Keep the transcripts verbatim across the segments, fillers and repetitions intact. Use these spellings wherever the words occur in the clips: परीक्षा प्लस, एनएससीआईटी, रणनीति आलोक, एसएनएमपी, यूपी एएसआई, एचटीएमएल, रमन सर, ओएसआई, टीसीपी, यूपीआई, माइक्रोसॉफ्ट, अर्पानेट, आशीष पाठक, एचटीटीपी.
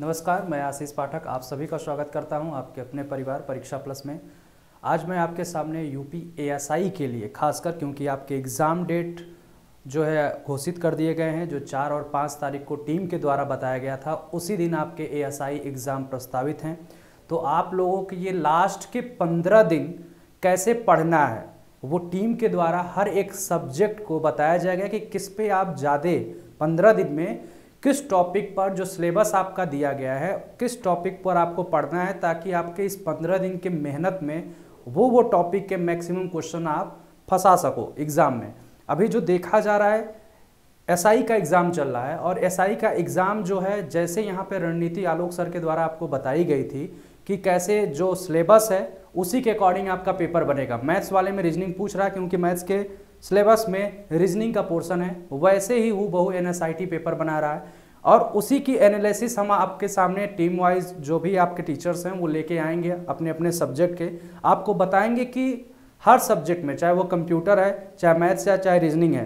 नमस्कार, मैं आशीष पाठक आप सभी का स्वागत करता हूं आपके अपने परिवार परीक्षा प्लस में। आज मैं आपके सामने यूपी एएसआई के लिए खासकर, क्योंकि आपके एग्ज़ाम डेट जो है घोषित कर दिए गए हैं, जो चार और पाँच तारीख को टीम के द्वारा बताया गया था, उसी दिन आपके एएसआई एग्ज़ाम प्रस्तावित हैं। तो आप लोगों के ये लास्ट के पंद्रह दिन कैसे पढ़ना है वो टीम के द्वारा हर एक सब्जेक्ट को बताया जाएगा कि किस पे आप ज़्यादा पंद्रह दिन में किस टॉपिक पर, जो सिलेबस आपका दिया गया है, किस टॉपिक पर आपको पढ़ना है, ताकि आपके इस पंद्रह दिन के मेहनत में वो वो टॉपिक के मैक्सिमम क्वेश्चन आप फंसा सको एग्ज़ाम में। अभी जो देखा जा रहा है एसआई का एग्ज़ाम चल रहा है, और एसआई का एग्ज़ाम जो है, जैसे यहाँ पर रणनीति आलोक सर के द्वारा आपको बताई गई थी कि कैसे जो सिलेबस है उसी के अकॉर्डिंग आपका पेपर बनेगा। मैथ्स वाले में रीजनिंग पूछ रहा है क्योंकि मैथ्स के सिलेबस में रीजनिंग का पोर्शन है, वैसे ही हूबहू एनएससीआईटी पेपर बना रहा है, और उसी की एनालिसिस हम आपके सामने टीम वाइज जो भी आपके टीचर्स हैं वो लेके आएंगे अपने अपने सब्जेक्ट के। आपको बताएंगे कि हर सब्जेक्ट में, चाहे वो कंप्यूटर है, चाहे मैथ्स है, चाहे रीजनिंग है,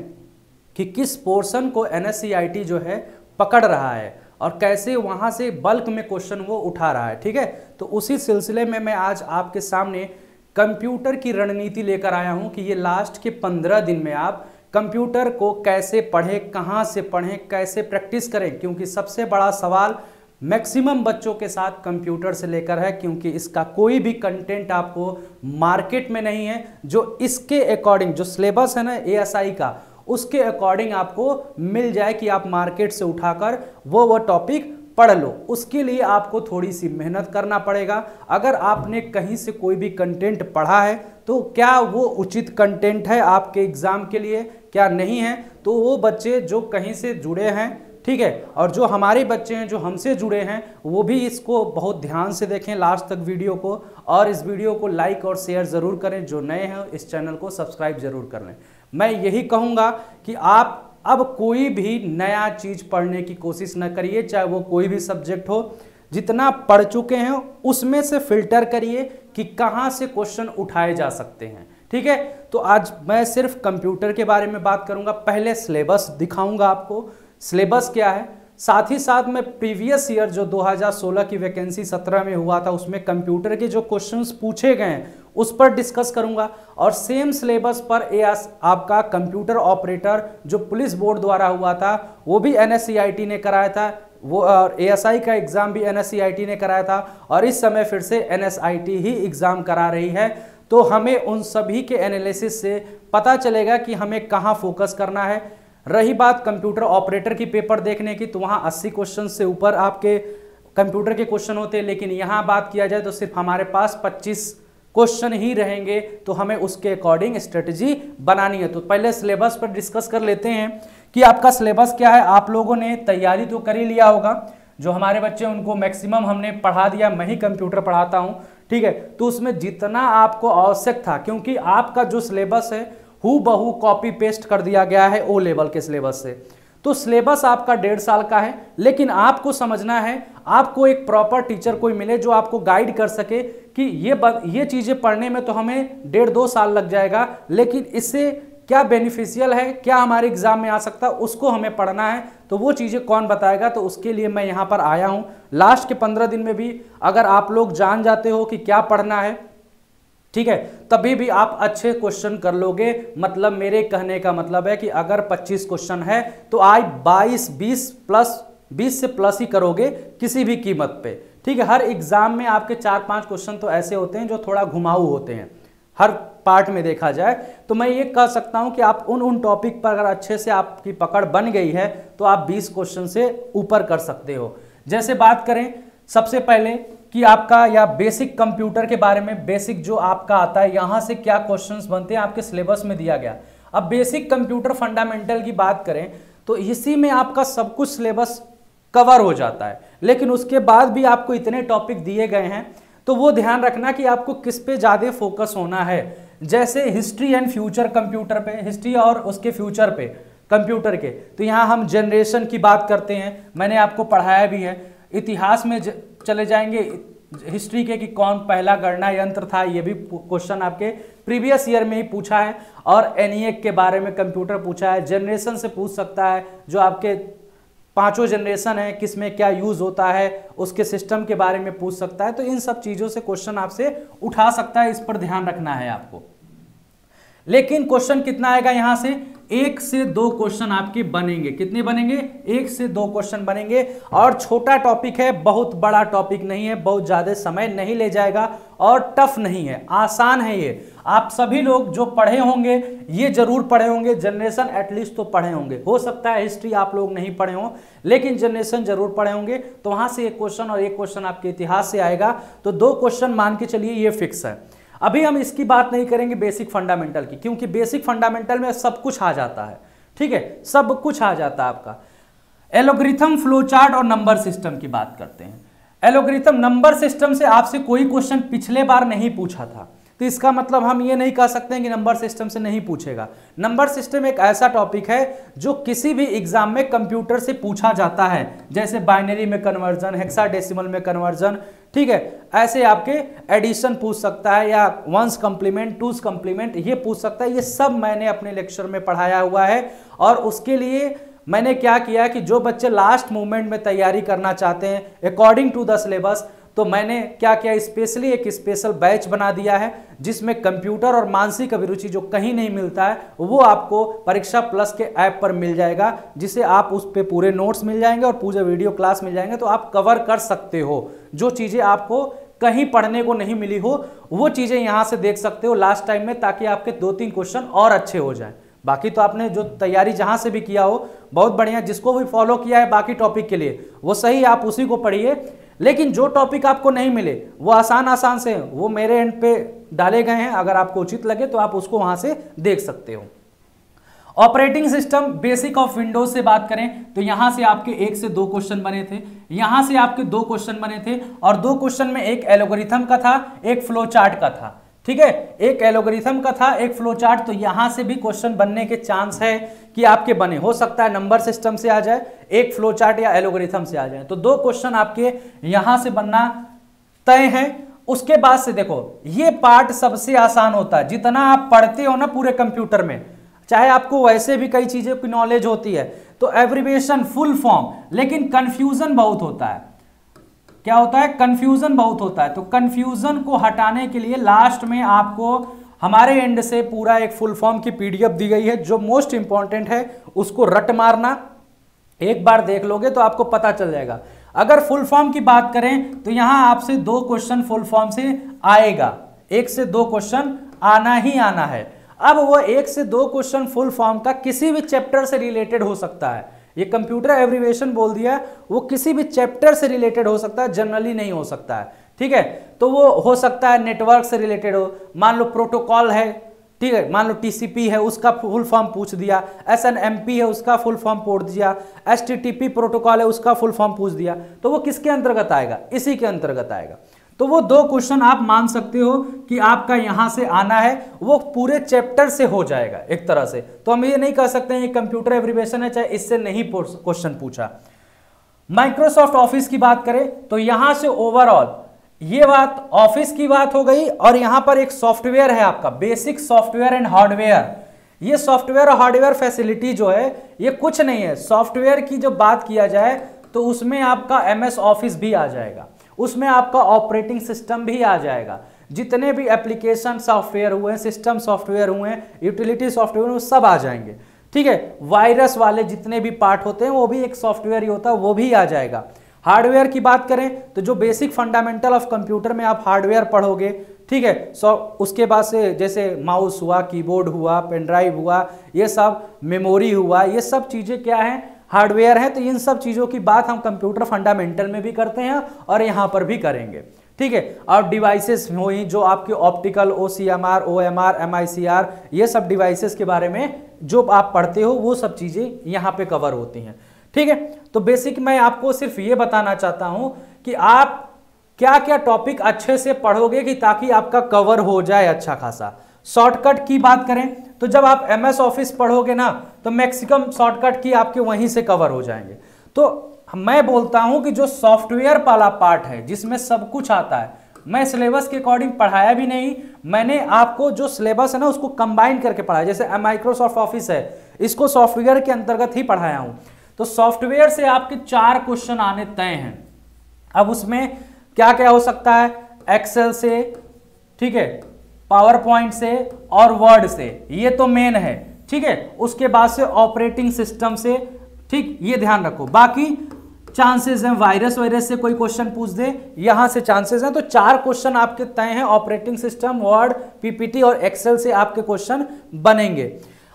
कि किस पोर्शन को एनएससीआईटी जो है पकड़ रहा है और कैसे वहाँ से बल्क में क्वेश्चन वो उठा रहा है। ठीक है, तो उसी सिलसिले में मैं आज आपके सामने कंप्यूटर की रणनीति लेकर आया हूँ कि ये लास्ट के पंद्रह दिन में आप कंप्यूटर को कैसे पढ़ें, कहाँ से पढ़ें, कैसे प्रैक्टिस करें, क्योंकि सबसे बड़ा सवाल मैक्सिमम बच्चों के साथ कंप्यूटर से लेकर है, क्योंकि इसका कोई भी कंटेंट आपको मार्केट में नहीं है जो इसके अकॉर्डिंग, जो सिलेबस है ना एएसआई का, उसके अकॉर्डिंग आपको मिल जाए कि आप मार्केट से उठाकर वो वो टॉपिक पढ़ लो। उसके लिए आपको थोड़ी सी मेहनत करना पड़ेगा। अगर आपने कहीं से कोई भी कंटेंट पढ़ा है तो क्या वो उचित कंटेंट है आपके एग्ज़ाम के लिए, क्या नहीं है, तो वो बच्चे जो कहीं से जुड़े हैं, ठीक है, और जो हमारे बच्चे हैं जो हमसे जुड़े हैं, वो भी इसको बहुत ध्यान से देखें लास्ट तक वीडियो को, और इस वीडियो को लाइक और शेयर ज़रूर करें। जो नए हैं इस चैनल को सब्सक्राइब ज़रूर कर लें। मैं यही कहूँगा कि आप अब कोई भी नया चीज़ पढ़ने की कोशिश ना करिए, चाहे वो कोई भी सब्जेक्ट हो। जितना पढ़ चुके हैं उसमें से फिल्टर करिए कि कहाँ से क्वेश्चन उठाए जा सकते हैं। ठीक है, तो आज मैं सिर्फ कंप्यूटर के बारे में बात करूँगा। पहले सिलेबस दिखाऊँगा आपको सिलेबस क्या है, साथ ही साथ मैं प्रीवियस ईयर जो दो हज़ार सोलह की वैकेंसी सत्रह में हुआ था उसमें कंप्यूटर के जो क्वेश्चंस पूछे गए हैं उस पर डिस्कस करूंगा, और सेम सिलेबस पर एएस आपका कंप्यूटर ऑपरेटर जो पुलिस बोर्ड द्वारा हुआ था वो भी एनएससीआईटी ने कराया था, वो और एएसआई का एग्ज़ाम भी एनएससीआईटी ने कराया था, और इस समय फिर से एनएससीआईटी ही एग्ज़ाम करा रही है। तो हमें उन सभी के एनालिसिस से पता चलेगा कि हमें कहाँ फोकस करना है। रही बात कंप्यूटर ऑपरेटर की पेपर देखने की, तो वहाँ अस्सी क्वेश्चन से ऊपर आपके कंप्यूटर के क्वेश्चन होते हैं, लेकिन यहाँ बात किया जाए तो सिर्फ हमारे पास पच्चीस क्वेश्चन ही रहेंगे, तो हमें उसके अकॉर्डिंग स्ट्रेटजी बनानी है। तो पहले सिलेबस पर डिस्कस कर लेते हैं कि आपका सिलेबस क्या है। आप लोगों ने तैयारी तो कर ही लिया होगा, जो हमारे बच्चे उनको मैक्सिमम हमने पढ़ा दिया, मैं ही कंप्यूटर पढ़ाता हूँ, ठीक है, तो उसमें जितना आपको आवश्यक था, क्योंकि आपका जो सिलेबस है हूबहू कॉपी पेस्ट कर दिया गया है ओ लेवल के सिलेबस से। तो सिलेबस आपका डेढ़ साल का है, लेकिन आपको समझना है, आपको एक प्रॉपर टीचर कोई मिले जो आपको गाइड कर सके कि ये ये चीज़ें पढ़ने में तो हमें डेढ़ दो साल लग जाएगा, लेकिन इससे क्या बेनिफिशियल है, क्या हमारे एग्जाम में आ सकता है, उसको हमें पढ़ना है, तो वो चीज़ें कौन बताएगा। तो उसके लिए मैं यहाँ पर आया हूँ। लास्ट के पंद्रह दिन में भी अगर आप लोग जान जाते हो कि क्या पढ़ना है, ठीक है, तभी भी आप अच्छे क्वेश्चन कर लोगे। मतलब मेरे कहने का मतलब है कि अगर पच्चीस क्वेश्चन है तो आज बाईस बीस प्लस बीस से प्लस ही करोगे किसी भी कीमत पे, ठीक है। हर एग्ज़ाम में आपके चार पांच क्वेश्चन तो ऐसे होते हैं जो थोड़ा घुमाऊ होते हैं, हर पार्ट में देखा जाए तो। मैं ये कह सकता हूँ कि आप उन उन टॉपिक पर अगर अच्छे से आपकी पकड़ बन गई है तो आप बीस क्वेश्चन से ऊपर कर सकते हो। जैसे बात करें सबसे पहले कि आपका या बेसिक कंप्यूटर के बारे में, बेसिक जो आपका आता है, यहाँ से क्या क्वेश्चंस बनते हैं आपके सिलेबस में दिया गया। अब बेसिक कंप्यूटर फंडामेंटल की बात करें तो इसी में आपका सब कुछ सिलेबस कवर हो जाता है, लेकिन उसके बाद भी आपको इतने टॉपिक दिए गए हैं, तो वो ध्यान रखना कि आपको किस पे ज़्यादा फोकस होना है। जैसे हिस्ट्री एंड फ्यूचर कंप्यूटर पे, हिस्ट्री और उसके फ्यूचर पे कंप्यूटर के, तो यहाँ हम जनरेशन की बात करते हैं, मैंने आपको पढ़ाया भी है। इतिहास में चले जाएंगे हिस्ट्री के कि कौन पहला गणना यंत्र था, ये भी क्वेश्चन आपके प्रीवियस ईयर में ही पूछा है। और एनईएक के बारे में कंप्यूटर पूछा है, जनरेशन से पूछ सकता है जो आपके पांचों जनरेशन है, किस में क्या यूज होता है, उसके सिस्टम के बारे में पूछ सकता है। तो इन सब चीजों से क्वेश्चन आपसे उठा सकता है, इस पर ध्यान रखना है आपको। लेकिन क्वेश्चन कितना आएगा यहां से, एक से दो क्वेश्चन आपके बनेंगे। कितने बनेंगे? एक से दो क्वेश्चन बनेंगे। और छोटा टॉपिक है, बहुत बड़ा टॉपिक नहीं है, बहुत ज्यादा समय नहीं ले जाएगा और टफ नहीं है, आसान है ये। आप सभी लोग जो पढ़े होंगे ये जरूर पढ़े होंगे, जनरेशन एटलीस्ट तो पढ़े होंगे। हो सकता है हिस्ट्री आप लोग नहीं पढ़े हों, लेकिन जनरेशन जरूर पढ़े होंगे। तो वहां से एक क्वेश्चन और एक क्वेश्चन आपके इतिहास से आएगा, तो दो क्वेश्चन मान के चलिए ये फिक्स है। अभी हम इसकी बात नहीं करेंगे बेसिक फंडामेंटल की, क्योंकि बेसिक फंडामेंटल में सब कुछ आ जाता है। ठीक है, सब कुछ आ जाता है आपका। एल्गोरिथम, फ्लो चार्ट और नंबर सिस्टम की बात करते हैं। एल्गोरिथम, नंबर सिस्टम से आपसे कोई क्वेश्चन पिछले बार नहीं पूछा था, तो इसका मतलब हम ये नहीं कह सकते हैं कि नंबर सिस्टम से नहीं पूछेगा। नंबर सिस्टम एक ऐसा टॉपिक है जो किसी भी एग्जाम में कंप्यूटर से पूछा जाता है, जैसे बाइनरी में कन्वर्जन, हेक्साडेसिमल में कन्वर्जन। ठीक है, ऐसे आपके एडिशन पूछ सकता है, या वंस कॉम्प्लीमेंट, टूस कॉम्प्लीमेंट, ये पूछ सकता है। ये सब मैंने अपने लेक्चर में पढ़ाया हुआ है। और उसके लिए मैंने क्या किया कि जो बच्चे लास्ट मोमेंट में तैयारी करना चाहते हैं अकॉर्डिंग टू द सिलेबस, तो मैंने क्या किया, स्पेशली एक स्पेशल बैच बना दिया है, जिसमें कंप्यूटर और मानसिक अभिरुचि जो कहीं नहीं मिलता है वो आपको परीक्षा प्लस के ऐप पर मिल जाएगा, जिसे आप उस पे पूरे नोट्स मिल जाएंगे और पूरे वीडियो क्लास मिल जाएंगे। तो आप कवर कर सकते हो, जो चीज़ें आपको कहीं पढ़ने को नहीं मिली हो वो चीज़ें यहाँ से देख सकते हो लास्ट टाइम में, ताकि आपके दो तीन क्वेश्चन और अच्छे हो जाएँ। बाकी तो आपने जो तैयारी जहाँ से भी किया हो बहुत बढ़िया, जिसको भी फॉलो किया है बाकी टॉपिक के लिए वो सही, आप उसी को पढ़िए। लेकिन जो टॉपिक आपको नहीं मिले वो आसान आसान से, वो मेरे एंड पे डाले गए हैं, अगर आपको उचित लगे तो आप उसको वहां से देख सकते हो। Operating system, basic of Windows से बात करें तो यहां से आपके एक से दो क्वेश्चन बने थे, यहां से आपके दो क्वेश्चन बने थे, और दो क्वेश्चन में एक एल्गोरिथम का था, एक फ्लो चार्ट का था। ठीक है, एक एल्गोरिथम का था, एक फ्लो चार्ट। तो यहां से भी क्वेश्चन बनने के चांस है कि आपके बने, हो सकता है नंबर सिस्टम से आ जाए, एक फ्लो चार्ट या एल्गोरिथम से आ जाए। तो दो क्वेश्चन आपके यहां से बनना तय है। उसके बाद से देखो, ये पार्ट सबसे आसान होता है। जितना आप पढ़ते हो ना पूरे कंप्यूटर में, चाहे आपको वैसे भी कई चीज़ों की नॉलेज होती है, तो एब्रिविएशन, फुल फॉर्म, लेकिन कन्फ्यूजन बहुत होता है। क्या होता है? कंफ्यूजन बहुत होता है। तो कंफ्यूजन को हटाने के लिए लास्ट में आपको हमारे एंड से पूरा एक फुल फॉर्म की पीडीएफ दी गई है, जो मोस्ट इंपॉर्टेंट है, उसको रट मारना, एक बार देख लोगे तो आपको पता चल जाएगा। अगर फुल फॉर्म की बात करें तो यहां आपसे दो क्वेश्चन फुल फॉर्म से आएगा, एक से दो क्वेश्चन आना ही आना है। अब वो एक से दो क्वेश्चन फुल फॉर्म का किसी भी चैप्टर से रिलेटेड हो सकता है। ये कंप्यूटर एब्रिविएशन बोल दिया, वो किसी भी चैप्टर से रिलेटेड हो सकता है, जनरली नहीं हो सकता है। ठीक है, तो वो हो सकता है नेटवर्क से रिलेटेड हो, मान लो प्रोटोकॉल है, ठीक है, मान लो टीसीपी है, उसका फुल फॉर्म पूछ दिया, एसएनएमपी है, उसका फुल फॉर्म पूछ दिया, एचटीटीपी प्रोटोकॉल है, उसका फुल फॉर्म पूछ दिया। तो वो किसके अंतर्गत आएगा? इसी के अंतर्गत आएगा। तो वो दो क्वेश्चन आप मान सकते हो कि आपका यहाँ से आना है, वो पूरे चैप्टर से हो जाएगा एक तरह से। तो हम ये नहीं कह सकते हैं कंप्यूटर एब्रिविएशन है, चाहे इससे नहीं क्वेश्चन पूछा। माइक्रोसॉफ्ट ऑफिस की बात करें तो यहाँ से ओवरऑल ये बात ऑफिस की बात हो गई, और यहाँ पर एक सॉफ्टवेयर है आपका, बेसिक सॉफ्टवेयर एंड हार्डवेयर। ये सॉफ्टवेयर और हार्डवेयर फैसिलिटी जो है ये कुछ नहीं है। सॉफ्टवेयर की जब बात किया जाए तो उसमें आपका एम एस ऑफिस भी आ जाएगा, उसमें आपका ऑपरेटिंग सिस्टम भी आ जाएगा, जितने भी एप्लीकेशन सॉफ्टवेयर हुए, सिस्टम सॉफ्टवेयर हुए, यूटिलिटी सॉफ्टवेयर हुए, सब आ जाएंगे। ठीक है, वायरस वाले जितने भी पार्ट होते हैं वो भी एक सॉफ्टवेयर ही होता है, वो भी आ जाएगा। हार्डवेयर की बात करें तो जो बेसिक फंडामेंटल ऑफ कंप्यूटर में आप हार्डवेयर पढ़ोगे, ठीक है, सो उसके बाद से जैसे माउस हुआ, कीबोर्ड हुआ, पेनड्राइव हुआ, ये सब, मेमोरी हुआ, ये सब चीज़ें क्या हैं? हार्डवेयर है। तो इन सब चीज़ों की बात हम कंप्यूटर फंडामेंटल में भी करते हैं और यहाँ पर भी करेंगे। ठीक है, और डिवाइसेस हुई जो आपके optical, O C M R, O M R, M I C R, ये सब डिवाइसेस के बारे में जो आप पढ़ते हो वो सब चीज़ें यहाँ पे कवर होती हैं। ठीक है, तो बेसिक मैं आपको सिर्फ ये बताना चाहता हूँ कि आप क्या क्या टॉपिक अच्छे से पढ़ोगे कि ताकि आपका कवर हो जाए अच्छा खासा। शॉर्टकट की बात करें तो जब आप एम एस ऑफिस पढ़ोगे ना तो मैक्सिमम शॉर्टकट की आपके वहीं से कवर हो जाएंगे। तो मैं बोलता हूं कि जो सॉफ्टवेयर वाला पार्ट है जिसमें सब कुछ आता है, मैं सिलेबस के अकॉर्डिंग पढ़ाया भी नहीं, मैंने आपको जो सिलेबस है ना उसको कंबाइन करके पढ़ाया। जैसे माइक्रोसॉफ्ट ऑफिस है, इसको सॉफ्टवेयर के अंतर्गत ही पढ़ाया हूँ। तो सॉफ्टवेयर से आपके चार क्वेश्चन आने तय हैं। अब उसमें क्या क्या हो सकता है, एक्सेल से, ठीक है, पावर पॉइंट से और वर्ड से, ये तो मेन है, ठीक है। उसके बाद से ऑपरेटिंग सिस्टम से, ठीक, ये ध्यान रखो। बाकी चांसेस हैं, वायरस वायरस से कोई क्वेश्चन पूछ दे, यहां से चांसेस हैं। तो चार क्वेश्चन आपके तय हैं, ऑपरेटिंग सिस्टम, वर्ड, पीपीटी और एक्सेल से आपके क्वेश्चन बनेंगे।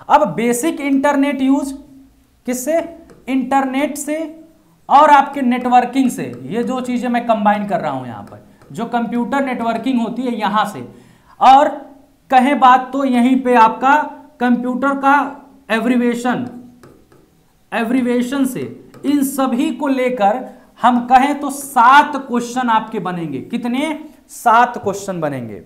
अब बेसिक इंटरनेट यूज किससे, इंटरनेट से और आपके नेटवर्किंग से, ये जो चीजें मैं कंबाइन कर रहा हूं यहां पर, जो कंप्यूटर नेटवर्किंग होती है यहां से, और कहें बात तो यहीं पे आपका कंप्यूटर का एब्रीविएशन, एब्रीविएशन से, इन सभी को लेकर हम कहें तो सात क्वेश्चन आपके बनेंगे। कितने, सात क्वेश्चन बनेंगे,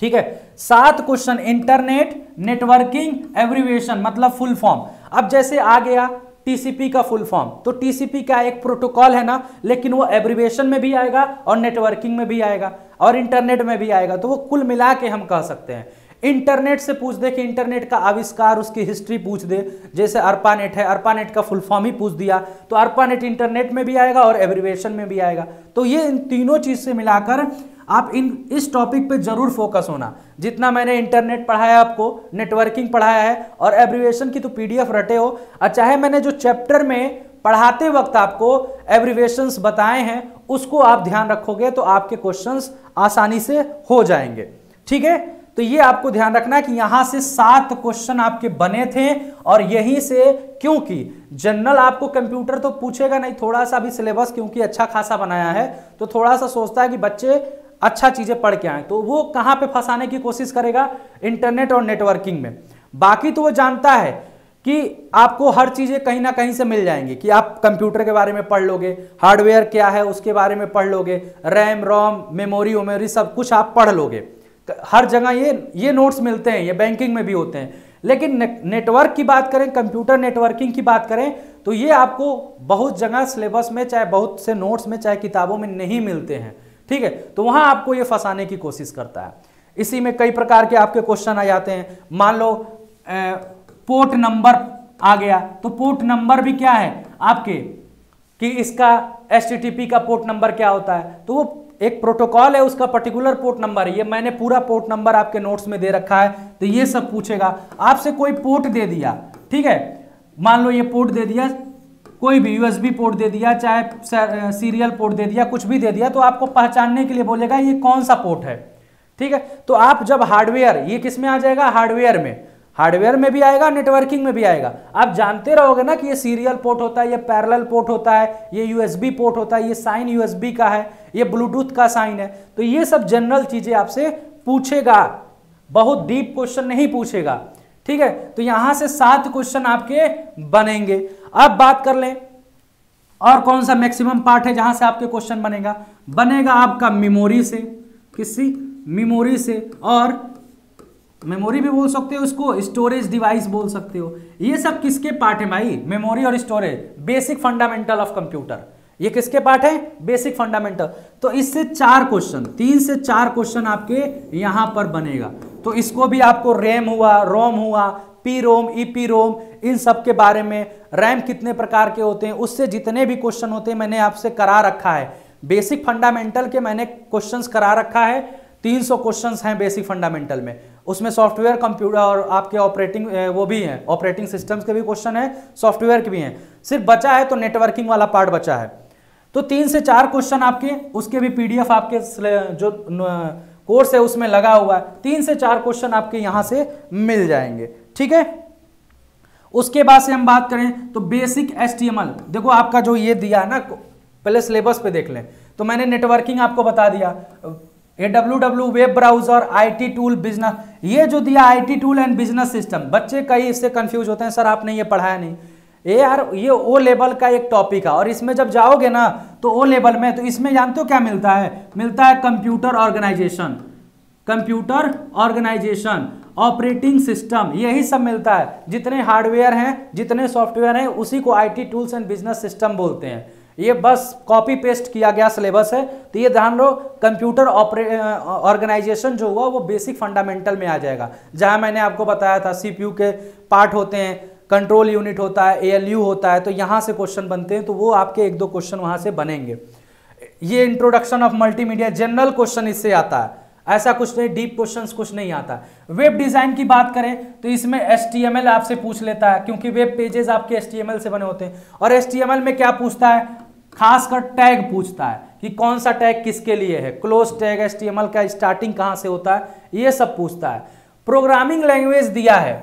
ठीक है। सात क्वेश्चन इंटरनेट, नेटवर्किंग, एब्रीविएशन मतलब फुल फॉर्म। अब जैसे आ गया टीसीपी का फुल फॉर्म, तो टीसीपी का एक प्रोटोकॉल है ना, लेकिन वो एब्रीविएशन में भी आएगा और नेटवर्किंग में भी आएगा और इंटरनेट में भी आएगा, तो वो कुल मिला के हम कह सकते हैं। इंटरनेट से पूछ दे कि इंटरनेट का आविष्कार, उसकी हिस्ट्री पूछ दे, जैसे अर्पानेट है, अर्पानेट का फुल फॉर्म ही पूछ दिया, तो अर्पानेट इंटरनेट में भी आएगा और एब्रीविएशन में भी आएगा। तो ये इन तीनों चीज से मिलाकर आप इन इस टॉपिक पे जरूर फोकस होना। जितना मैंने इंटरनेट पढ़ाया आपको, नेटवर्किंग पढ़ाया है और एब्रीविएशन की तो पीडीएफ रटे हो, और चाहे मैंने जो चैप्टर में पढ़ाते वक्त आपको एब्रीविएशंस बताए हैं उसको आप ध्यान रखोगे तो आपके क्वेश्चंस आसानी से हो जाएंगे, ठीक है। तो ये आपको ध्यान रखना है कि यहां से सात क्वेश्चन आपके बने थे और यहीं से, क्योंकि जनरल आपको कंप्यूटर तो पूछेगा नहीं, थोड़ा सा भी सिलेबस क्योंकि अच्छा खासा बनाया है तो थोड़ा सा सोचता है कि बच्चे अच्छा चीजें पढ़ के आए, तो वो कहां पे फंसाने की कोशिश करेगा, इंटरनेट और नेटवर्किंग में। बाकी तो वो जानता है कि आपको हर चीजें कहीं ना कहीं से मिल जाएंगी, कि आप कंप्यूटर के बारे में पढ़ लोगे, हार्डवेयर क्या है उसके बारे में पढ़ लोगे, रैम, रोम, मेमोरी उमेरी सब कुछ आप पढ़ लोगे, हर जगह ये ये नोट्स मिलते हैं, ये बैंकिंग में भी होते हैं। लेकिन ने, नेटवर्क की बात करें, कंप्यूटर नेटवर्किंग की बात करें, तो ये आपको बहुत जगह सिलेबस में, चाहे बहुत से नोट्स में, चाहे किताबों में नहीं मिलते हैं, ठीक है। तो वहां आपको ये फंसाने की कोशिश करता है। इसी में कई प्रकार के आपके क्वेश्चन आ जाते हैं। मान लो ए, पोर्ट नंबर आ गया, तो पोर्ट नंबर भी क्या है आपके, कि इसका एचटीटीपी का पोर्ट नंबर क्या होता है, तो वो एक प्रोटोकॉल है, उसका पर्टिकुलर पोर्ट नंबर है। ये मैंने पूरा पोर्ट नंबर आपके नोट्स में दे रखा है, तो ये सब पूछेगा आपसे। कोई पोर्ट दे दिया, ठीक है, मान लो ये पोर्ट दे दिया, कोई भी यूएसबी पोर्ट दे दिया, चाहे सीरियल पोर्ट दे दिया, कुछ भी दे दिया, तो आपको पहचानने के लिए बोलेगा ये कौन सा पोर्ट है, ठीक है। तो आप जब हार्डवेयर, ये किस में आ जाएगा, हार्डवेयर में, हार्डवेयर में भी आएगा, नेटवर्किंग में भी आएगा। आप जानते रहोगे ना कि ये सीरियल पोर्ट होता है, ये पैरेलल पोर्ट होता है, ये यूएसबी पोर्ट होता है, ये साइन यूएसबी का है, ये ब्लूटूथ का साइन है, तो ये सब जनरल चीजें आपसे पूछेगा, बहुत डीप क्वेश्चन नहीं पूछेगा, ठीक है। तो यहां से सात क्वेश्चन आपके बनेंगे। अब बात कर लें और कौन सा मैक्सिमम पार्ट है जहां से आपके क्वेश्चन बनेगा, बनेगा आपका मेमोरी से, किसी मेमोरी से, और मेमोरी भी बोल सकते हो उसको, स्टोरेज डिवाइस बोल सकते हो। ये सब किसके पार्ट है भाई, मेमोरी और storage, basic fundamental of computer, ये किसके पार्ट है, बेसिक फंडामेंटल। तो इससे चार क्वेश्चन, तीन से चार क्वेश्चन आपके यहां पर बनेगा। तो इसको भी आपको रैम हुआ, रोम हुआ, P ROM, E P ROM, इन सब के बारे में, रैम कितने प्रकार के होते हैं, उससे जितने भी क्वेश्चन होते हैं मैंने आपसे करा रखा है। बेसिक फंडामेंटल के मैंने क्वेश्चंस करा रखा है, तीन सौ क्वेश्चंस हैं बेसिक फंडामेंटल में, उसमें सॉफ्टवेयर, कंप्यूटर और आपके ऑपरेटिंग वो भी हैं, ऑपरेटिंग सिस्टम्स के भी क्वेश्चन हैं, सॉफ्टवेयर के भी हैं। सिर्फ बचा है तो नेटवर्किंग वाला पार्ट बचा है। तो तीन से चार क्वेश्चन आपके, उसके भी पीडीएफ आपके जो कोर्स है उसमें लगा हुआ है, तीन से चार क्वेश्चन आपके यहां से मिल जाएंगे, ठीक है। उसके बाद से हम बात करें तो बेसिक एचटीएमएल, देखो आपका जो ये दिया है ना, पहले सिलेबस पे देख लें। तो मैंने नेटवर्किंग आपको बता दिया, ये W W web browser, IT tool, business, ये जो दिया IT tool and business system, बच्चे कई इससे कंफ्यूज होते हैं, सर आपने ये पढ़ाया नहीं। ये यार ये ओ लेवल का एक टॉपिक है और इसमें जब जाओगे ना तो ओ लेवल में, तो इसमें जानते हो क्या मिलता है, मिलता है computer organisation, computer organisation, operating system, यही सब मिलता है। जितने हार्डवेयर हैं, जितने सॉफ्टवेयर हैं, उसी को IT tools and business system बोलते हैं। ये बस कॉपी पेस्ट किया गया सिलेबस है। तो ये ध्यान रहो, कंप्यूटर ऑर्गेनाइजेशन जो हुआ वो बेसिक फंडामेंटल में आ जाएगा, जहां मैंने आपको बताया था सीपीयू के पार्ट होते हैं, कंट्रोल यूनिट होता है, एएलयू होता है, तो यहाँ से क्वेश्चन बनते हैं, तो वो आपके एक दो क्वेश्चन वहाँ से बनेंगे। ये introduction of multimedia general question इससे आता है, ऐसा कुछ नहीं, डीप क्वेश्चंस कुछ नहीं आता। वेब डिज़ाइन की बात करें तो इसमें एचटीएमएल आपसे पूछ लेता है, क्योंकि वेब पेजेस आपके एचटीएमएल से बने होते हैं। और एचटीएमएल में क्या पूछता है, खासकर टैग पूछता है कि कौन सा टैग किसके लिए है, क्लोज टैग, एचटीएमएल का स्टार्टिंग कहाँ से होता है, ये सब पूछता है। प्रोग्रामिंग लैंग्वेज दिया है,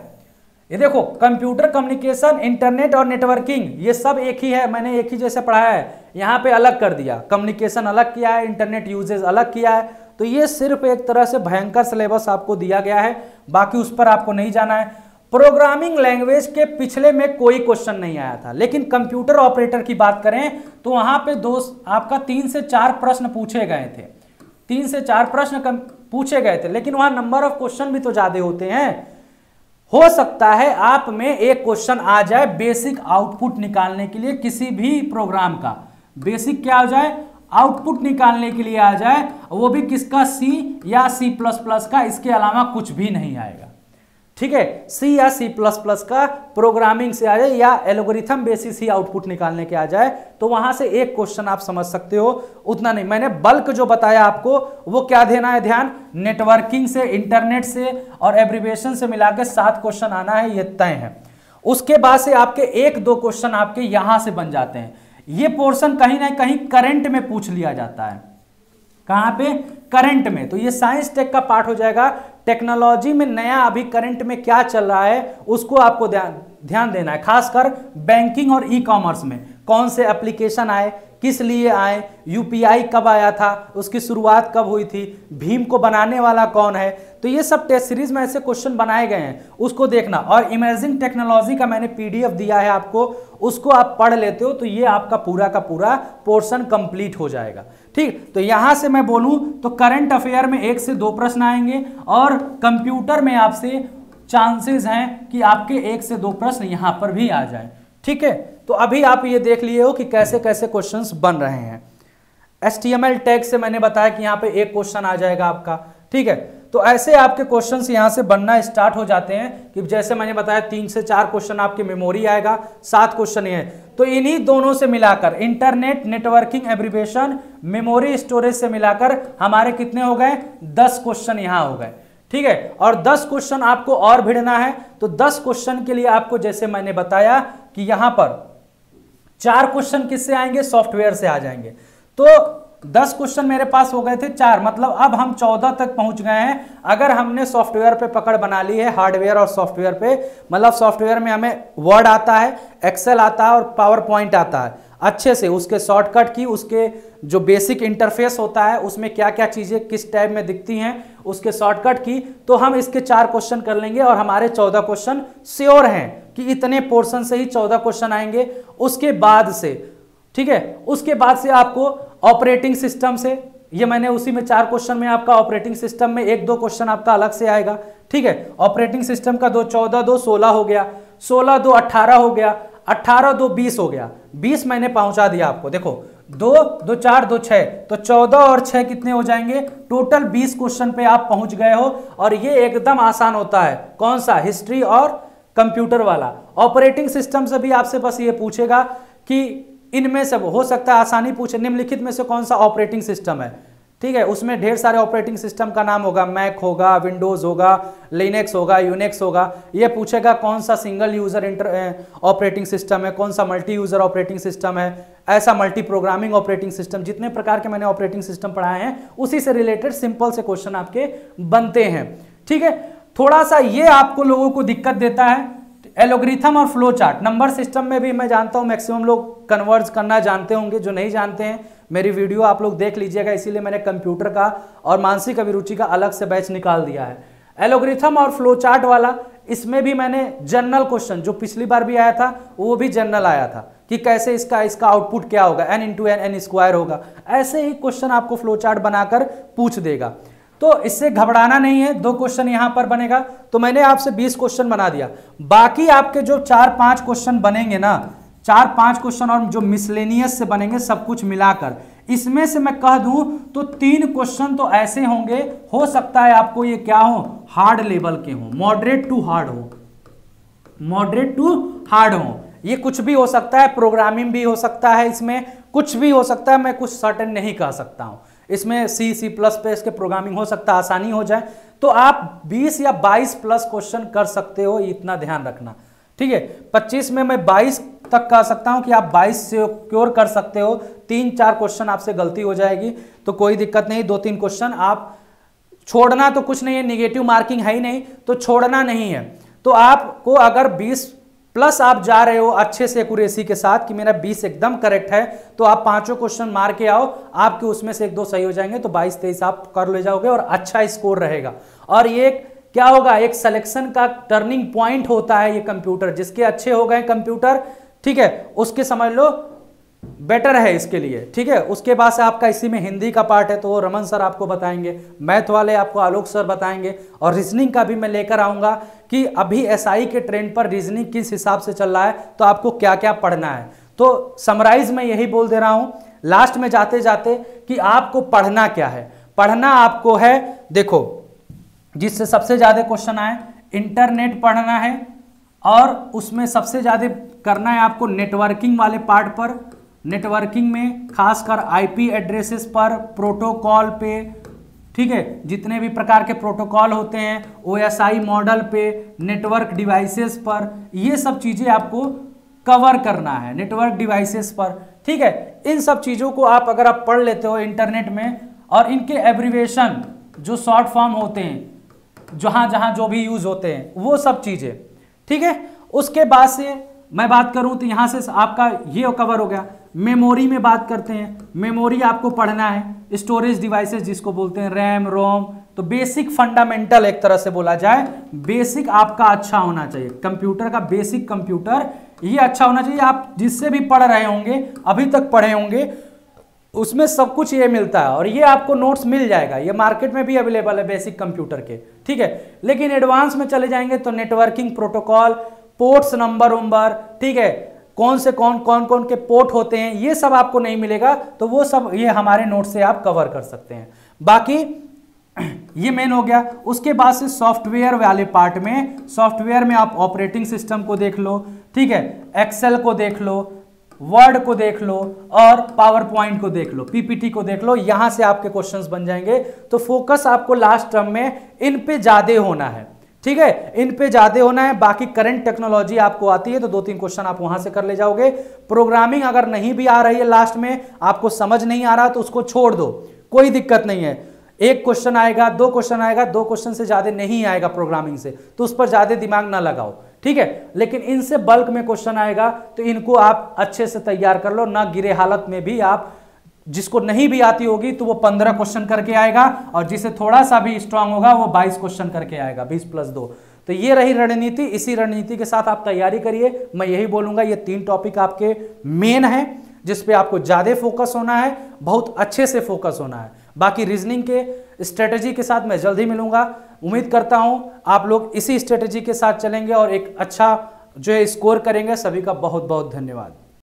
ये देखो कंप्यूटर कम्युनिकेशन, इंटरनेट और नेटवर्किंग, ये सब एक ही है, मैंने एक ही जैसे पढ़ाया है, यहाँ पे अलग कर दिया, कम्युनिकेशन अलग किया है, इंटरनेट यूजेज अलग किया है। तो ये सिर्फ एक तरह से भयंकर सिलेबस आपको दिया गया है, बाकी उस पर आपको नहीं जाना है। प्रोग्रामिंग लैंग्वेज के पिछले में कोई क्वेश्चन नहीं आया था, लेकिन कंप्यूटर ऑपरेटर की बात करें तो वहाँ पे दो आपका तीन से चार प्रश्न पूछे गए थे, तीन से चार प्रश्न पूछे गए थे, लेकिन वहाँ नंबर ऑफ क्वेश्चन भी तो ज़्यादा होते हैं। हो सकता है आप में एक क्वेश्चन आ जाए बेसिक आउटपुट निकालने के लिए, किसी भी प्रोग्राम का बेसिक क्या आ जाए, आउटपुट निकालने के लिए आ जाए, वो भी किसका, सी या सी प्लस प्लस का, इसके अलावा कुछ भी नहीं आएगा। ठीक है, सी या सी प्लस प्लस का प्रोग्रामिंग से आ जाए या एल्गोरिथम बेसिस ही आउटपुट निकालने के आ जाए, तो वहां से एक क्वेश्चन आप समझ सकते हो, उतना नहीं। मैंने बल्क जो बताया आपको वो क्या देना है ध्यान, नेटवर्किंग से, इंटरनेट से और एब्रिविएशन से मिलाकर सात क्वेश्चन आना है, ये तय है। उसके बाद से आपके एक दो क्वेश्चन आपके यहां से बन जाते हैं। ये पोर्शन कहीं ना कहीं करंट में पूछ लिया जाता है, कहाँ पे, करंट में, तो ये साइंस टेक का पार्ट हो जाएगा। टेक्नोलॉजी में नया अभी करंट में क्या चल रहा है उसको आपको ध्यान ध्यान देना है, खासकर बैंकिंग और ई कॉमर्स में कौन से एप्लीकेशन आए, किस लिए आए, यूपीआई कब आया था, उसकी शुरुआत कब हुई थी, भीम को बनाने वाला कौन है, तो ये सब टेस्ट सीरीज में ऐसे क्वेश्चन बनाए गए हैं, उसको देखना। और इमर्जिंग टेक्नोलॉजी का मैंने पीडीएफ दिया है आपको, उसको आप पढ़ लेते हो तो ये आपका पूरा का पूरा पोर्शन कंप्लीट हो जाएगा। ठीक, तो यहाँ से मैं बोलूँ तो करंट अफेयर में एक से दो प्रश्न आएंगे और कंप्यूटर में आपसे चांसेस हैं कि आपके एक से दो प्रश्न यहाँ पर भी आ जाए। ठीक है, तो अभी आप ये देख लिए हो कि कैसे कैसे क्वेश्चंस बन रहे हैं। एचटीएमएल टैग से मैंने बताया कि यहाँ पे एक क्वेश्चन आ जाएगा आपका। ठीक है, तो ऐसे आपके क्वेश्चंस यहाँ से बनना स्टार्ट हो जाते हैं कि जैसे मैंने बताया तीन से चार क्वेश्चन आपके मेमोरी आएगा, सात क्वेश्चन ये है, तो इन्हीं दोनों से मिलाकर internet, networking, abbreviation, memory storage से मिलाकर हमारे कितने हो गए, दस क्वेश्चन यहाँ हो गए। ठीक है, और दस क्वेश्चन आपको और भिड़ना है, तो दस क्वेश्चन के लिए आपको जैसे मैंने बताया कि यहाँ पर चार क्वेश्चन किससे आएंगे, सॉफ्टवेयर से आ जाएंगे, तो दस क्वेश्चन मेरे पास हो गए थे चार, मतलब अब हम चौदह तक पहुंच गए हैं अगर हमने सॉफ्टवेयर पे पकड़ बना ली है, हार्डवेयर और सॉफ्टवेयर पे। मतलब सॉफ्टवेयर में हमें वर्ड आता है, एक्सेल आता है और पावर पॉइंट आता है, अच्छे से उसके शॉर्टकट की, उसके जो बेसिक इंटरफेस होता है उसमें क्या क्या चीज़ें किस टाइप में दिखती हैं, उसके शॉर्टकट की, तो हम इसके चार क्वेश्चन कर लेंगे और हमारे चौदह क्वेश्चन श्योर हैं कि इतने पोर्शन से ही चौदह क्वेश्चन आएंगे। उसके बाद से, ठीक है, उसके बाद से आपको ऑपरेटिंग सिस्टम से, ये मैंने उसी में चार क्वेश्चन में आपका ऑपरेटिंग सिस्टम में एक दो क्वेश्चन आपका अलग से आएगा। ठीक है, ऑपरेटिंग सिस्टम का दो चौदह, दो सोलह हो गया, सोलह दो अट्ठारह हो गया, अट्ठारह दो बीस हो गया, बीस मैंने पहुंचा दिया आपको। देखो दो दो चार दो छः, तो चौदह और छः कितने हो जाएंगे, टोटल बीस क्वेश्चन पे आप पहुंच गए हो। और ये एकदम आसान होता है, कौन सा, हिस्ट्री और कंप्यूटर वाला। ऑपरेटिंग सिस्टम से भी आपसे बस ये पूछेगा कि इनमें से हो सकता है आसानी पूछे, निम्नलिखित में से कौन सा ऑपरेटिंग सिस्टम है। ठीक है, उसमें ढेर सारे ऑपरेटिंग सिस्टम का नाम होगा, मैक होगा, विंडोज़ होगा, लिनक्स होगा, यूनिक्स होगा। ये पूछेगा कौन सा single user inter operating system है, कौन सा मल्टी यूज़र ऑपरेटिंग सिस्टम है, ऐसा मल्टी प्रोग्रामिंग ऑपरेटिंग सिस्टम, जितने प्रकार के मैंने ऑपरेटिंग सिस्टम पढ़ाए हैं उसी से रिलेटेड सिंपल से क्वेश्चन आपके बनते हैं। ठीक है, थोड़ा सा ये आपको लोगों को दिक्कत देता है, एल्गोरिथम और फ्लो चार्ट। नंबर सिस्टम में भी मैं जानता हूँ मैक्सिमम लोग कन्वर्ज करना जानते होंगे, जो नहीं जानते हैं मेरी वीडियो आप लोग देख लीजिएगा, इसीलिए मैंने कंप्यूटर का और मानसिक अभिरुचि का अलग से बैच निकाल दिया है। एल्गोरिथम और फ्लो चार्ट वाला, इसमें भी मैंने जनरल क्वेश्चन जो पिछली बार भी आया था वो भी जनरल आया था कि कैसे इसका इसका आउटपुट क्या होगा, n into n n square होगा, ऐसे ही क्वेश्चन आपको फ्लो चार्ट बनाकर पूछ देगा, तो इससे घबराना नहीं है। दो क्वेश्चन यहाँ पर बनेगा, तो मैंने आपसे बीस क्वेश्चन बना दिया, बाकी आपके जो चार पांच क्वेश्चन बनेंगे ना, चार पांच क्वेश्चन और जो मिसलेनियस से बनेंगे सब कुछ मिलाकर, इसमें से मैं कह दूं तो तीन क्वेश्चन तो ऐसे होंगे, हो सकता है आपको ये क्या हो, हार्ड लेवल के हों, मॉडरेट टू हार्ड हो, मॉडरेट टू हार्ड हो, ये कुछ भी हो सकता है, प्रोग्रामिंग भी हो सकता है, इसमें कुछ भी हो सकता है, मैं कुछ सर्टेन नहीं कह सकता हूँ। इसमें सी सी प्लस पे इसके प्रोग्रामिंग हो सकता है, आसानी हो जाए तो आप बीस या बाईस प्लस क्वेश्चन कर सकते हो, इतना ध्यान रखना, ठीक है। पच्चीस में मैं बाईस तक कह सकता हूँ कि आप बाईस से क्योर कर सकते हो, तीन चार क्वेश्चन आपसे गलती हो जाएगी तो कोई दिक्कत नहीं, दो तीन क्वेश्चन आप छोड़ना तो कुछ नहीं है, निगेटिव मार्किंग है ही नहीं तो छोड़ना नहीं है। तो आपको अगर बीस प्लस आप जा रहे हो अच्छे से एक्यूरेसी के साथ कि मेरा बीस एकदम करेक्ट है, तो आप पांचों क्वेश्चन मार के आओ, आपके उसमें से एक दो सही हो जाएंगे तो बाईस तेईस आप कर ले जाओगे और अच्छा स्कोर रहेगा। और ये क्या होगा, एक सिलेक्शन का टर्निंग पॉइंट होता है ये कंप्यूटर, जिसके अच्छे हो गए कंप्यूटर, ठीक है, उसके समझ लो बेटर है इसके लिए, ठीक है। उसके बाद से आपका इसी में हिंदी का पार्ट है तो वो रमन सर आपको बताएंगे, मैथ वाले आपको आलोक सर बताएंगे, और रीजनिंग का भी मैं लेकर आऊँगा कि अभी एसआई के ट्रेंड पर रीजनिंग किस हिसाब से चल रहा है, तो आपको क्या क्या पढ़ना है। तो समराइज में यही बोल दे रहा हूँ लास्ट में जाते जाते कि आपको पढ़ना क्या है। पढ़ना आपको है, देखो, जिससे सबसे ज़्यादा क्वेश्चन आए इंटरनेट पढ़ना है, और उसमें सबसे ज़्यादा करना है आपको नेटवर्किंग वाले पार्ट पर, नेटवर्किंग में खासकर आईपी एड्रेसेस पर, प्रोटोकॉल पे, ठीक है, जितने भी प्रकार के प्रोटोकॉल होते हैं, ओएसआई मॉडल पे, नेटवर्क डिवाइसेस पर, ये सब चीज़ें आपको कवर करना है, नेटवर्क डिवाइसेस पर, ठीक है। इन सब चीज़ों को आप अगर आप पढ़ लेते हो इंटरनेट में, और इनके एब्रीवेशन जो शॉर्ट फॉर्म होते हैं, जहाँ जहाँ जो भी यूज़ होते हैं, वो सब चीज़ें, ठीक है। उसके बाद से मैं बात करूँ तो यहाँ से आपका ये कवर हो गया। मेमोरी में बात करते हैं, मेमोरी आपको पढ़ना है, स्टोरेज डिवाइसेस जिसको बोलते हैं, रैम रोम, तो बेसिक फंडामेंटल एक तरह से बोला जाए, बेसिक आपका अच्छा होना चाहिए कंप्यूटर का, बेसिक कंप्यूटर ये अच्छा होना चाहिए। आप जिससे भी पढ़ रहे होंगे, अभी तक पढ़े होंगे, उसमें सब कुछ ये मिलता है, और ये आपको नोट्स मिल जाएगा, ये मार्केट में भी अवेलेबल है बेसिक कंप्यूटर के, ठीक है। लेकिन एडवांस में चले जाएंगे तो नेटवर्किंग प्रोटोकॉल, पोर्ट्स नंबर वंबर, ठीक है, कौन से कौन कौन कौन के पोर्ट होते हैं, ये सब आपको नहीं मिलेगा, तो वो सब ये हमारे नोट से आप कवर कर सकते हैं। बाकी ये मेन हो गया। उसके बाद से सॉफ्टवेयर वाले पार्ट में, सॉफ्टवेयर में आप ऑपरेटिंग सिस्टम को देख लो, ठीक है, एक्सेल को देख लो, वर्ड को देख लो, और पावर पॉइंट को देख लो, पीपीटी को देख लो, यहाँ से आपके क्वेश्चंस बन जाएंगे। तो फोकस आपको लास्ट टर्म में इन पे ज़्यादा होना है, ठीक है, इन पे ज्यादा होना है। बाकी करंट टेक्नोलॉजी आपको आती है तो दो तीन क्वेश्चन आप वहां से कर ले जाओगे। प्रोग्रामिंग अगर नहीं भी आ रही है, लास्ट में आपको समझ नहीं आ रहा तो उसको छोड़ दो, कोई दिक्कत नहीं है। एक क्वेश्चन आएगा, दो क्वेश्चन आएगा, दो क्वेश्चन से ज्यादा नहीं आएगा प्रोग्रामिंग से, तो उस पर ज्यादा दिमाग ना लगाओ, ठीक है। लेकिन इनसे बल्क में क्वेश्चन आएगा तो इनको आप अच्छे से तैयार कर लो, ना गिरे हालत में भी। आप जिसको नहीं भी आती होगी तो वो पंद्रह क्वेश्चन करके आएगा, और जिसे थोड़ा सा भी स्ट्रांग होगा वो बाईस क्वेश्चन करके आएगा, बीस प्लस दो। तो ये रही रणनीति, इसी रणनीति के साथ आप तैयारी करिए। मैं यही बोलूँगा, ये तीन टॉपिक आपके मेन हैं जिस पे आपको ज़्यादा फोकस होना है, बहुत अच्छे से फोकस होना है। बाकी रीजनिंग के स्ट्रेटेजी के साथ मैं जल्द ही मिलूँगा। उम्मीद करता हूँ आप लोग इसी स्ट्रेटेजी के साथ चलेंगे और एक अच्छा जो है स्कोर करेंगे। सभी का बहुत बहुत धन्यवाद।